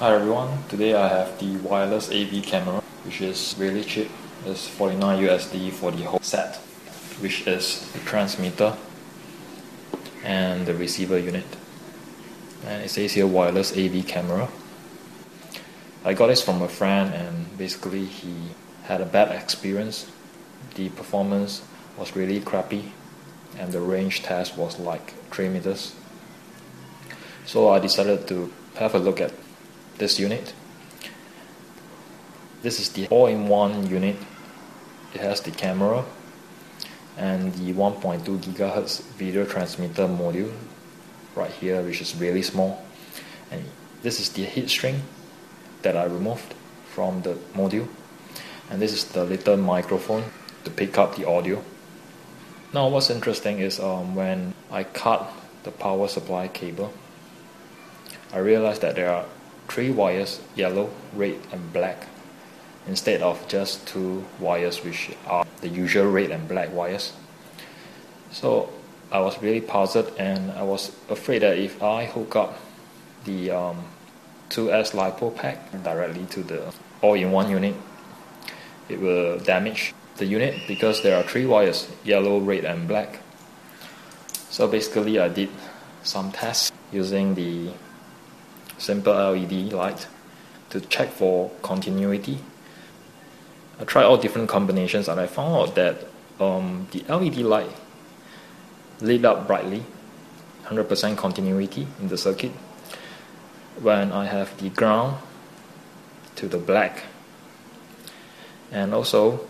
Hi everyone, today I have the wireless AV camera, which is really cheap. It's $49 for the whole set, which is the transmitter and the receiver unit. And it says here wireless AV camera. I got this from a friend, and basically he had a bad experience. The performance was really crappy and the range test was like 3 meters. So I decided to have a look at this unit. This is the all-in-one unit. It has the camera and the 1.2 GHz video transmitter module right here, which is really small. And this is the heat string that I removed from the module. And this is the little microphone to pick up the audio. Now what's interesting is when I cut the power supply cable, I realized that there are 3 wires, yellow, red and black, instead of just 2 wires which are the usual red and black wires. So I was really puzzled, and I was afraid that if I hook up the 2S LiPo pack directly to the all-in-one unit, it will damage the unit because there are 3 wires, yellow, red and black. So basically I did some tests using the simple LED light to check for continuity. I tried all different combinations and I found out that the LED light lit up brightly, 100% continuity in the circuit. When I have the ground to the black, and also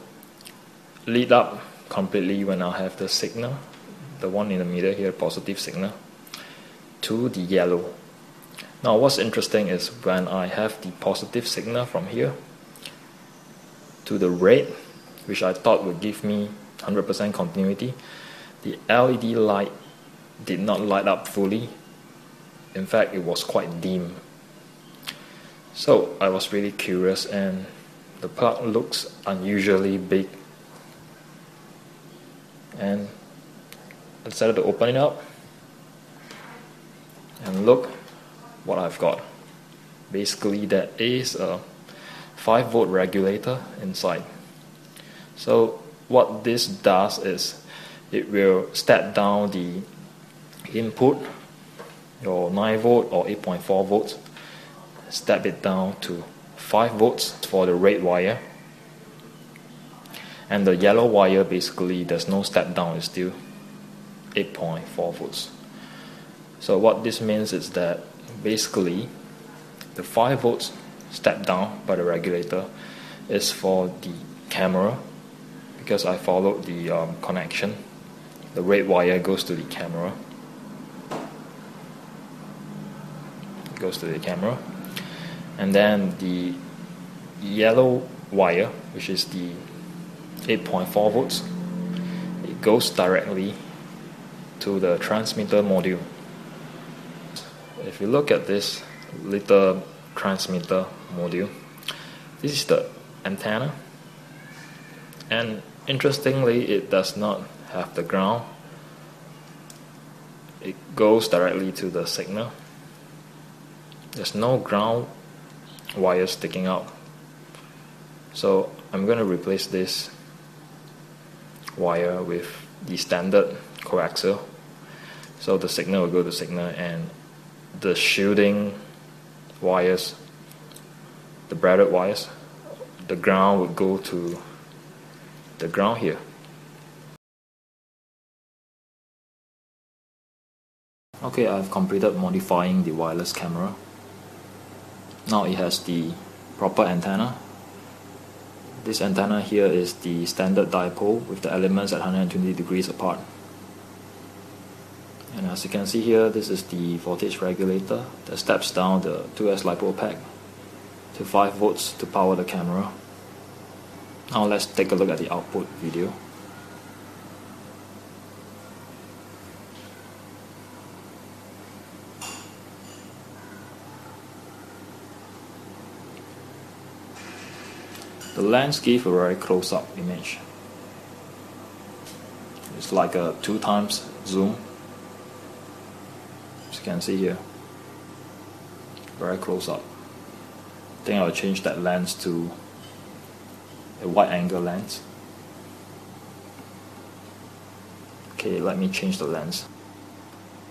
lit up completely when I have the signal, the one in the middle here, positive signal, to the yellow. Now what's interesting is when I have the positive signal from here to the red, which I thought would give me 100% continuity, the LED light did not light up fully. In fact, it was quite dim. So I was really curious, and the plug looks unusually big. And I decided to open it up and look what I've got. Basically that is a 5-volt regulator inside. So what this does is it will step down the input, your 9-volt or 8.4 volts, step it down to 5 volts for the red wire, and the yellow wire basically there's no step down, it's still 8.4 volts. So what this means is that basically the 5 volts step down by the regulator is for the camera, because I followed the connection. The red wire goes to the camera, and then the yellow wire, which is the 8.4 volts, it goes directly to the transmitter module. If you look at this little transmitter module, this is the antenna, and interestingly it does not have the ground. It goes directly to the signal. There's no ground wires sticking out. So I'm going to replace this wire with the standard coaxial, so the signal will go to signal, and the shielding wires, the braided wires, the ground would go to the ground here. Okay, I've completed modifying the wireless camera. Now it has the proper antenna. This antenna here is the standard dipole with the elements at 120 degrees apart. And as you can see here, this is the voltage regulator that steps down the 2S LiPo pack to 5 volts to power the camera. Now let's take a look at the output video. The lens gives a very close-up image. It's like a 2x zoom. As you can see here, very close up. I think I'll change that lens to a wide angle lens. Okay, let me change the lens.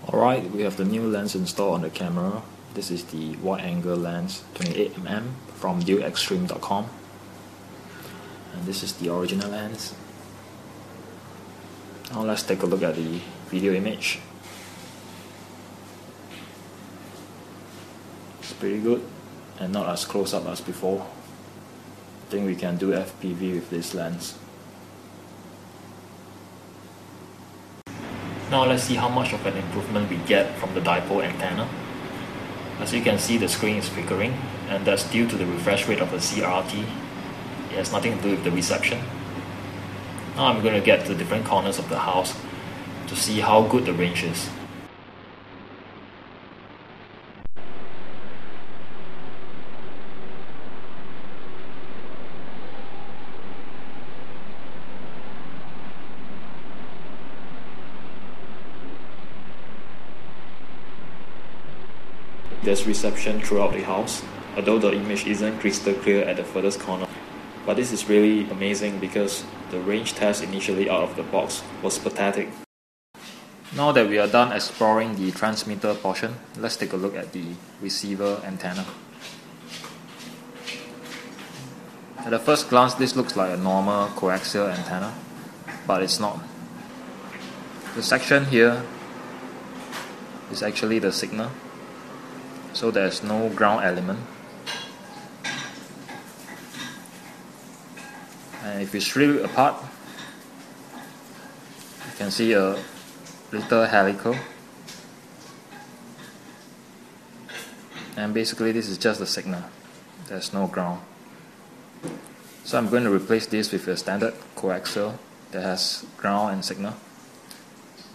Alright, we have the new lens installed on the camera. This is the wide angle lens 28mm from DealExtreme.com, and this is the original lens. Now let's take a look at the video image. It's pretty good and not as close up as before. I think we can do FPV with this lens. Now let's see how much of an improvement we get from the dipole antenna. As you can see, the screen is flickering, and that's due to the refresh rate of the CRT. It has nothing to do with the reception. Now I'm going to get to the different corners of the house to see how good the range is. There's reception throughout the house, although the image isn't crystal clear at the furthest corner. But this is really amazing because the range test initially out of the box was pathetic. Now that we are done exploring the transmitter portion, let's take a look at the receiver antenna. At the first glance, this looks like a normal coaxial antenna, but it's not. The section here is actually the signal, so there's no ground element. And if you strip it apart, you can see a little helical. And basically this is just the signal. There's no ground. So I'm going to replace this with a standard coaxial that has ground and signal,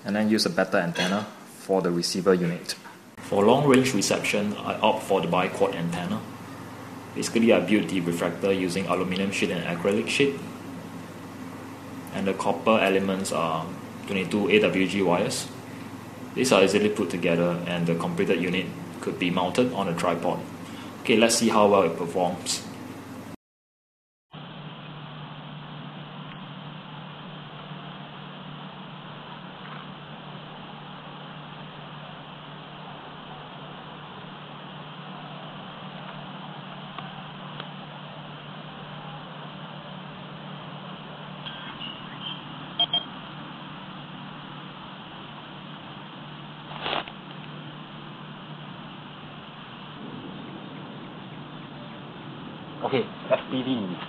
and then use a better antenna for the receiver unit. For long-range reception, I opt for the biquad antenna. Basically, I built the refractor using aluminum sheet and acrylic sheet, and the copper elements are 22 AWG wires. These are easily put together, and the completed unit could be mounted on a tripod. Okay, let's see how well it performs. Okay, FPV.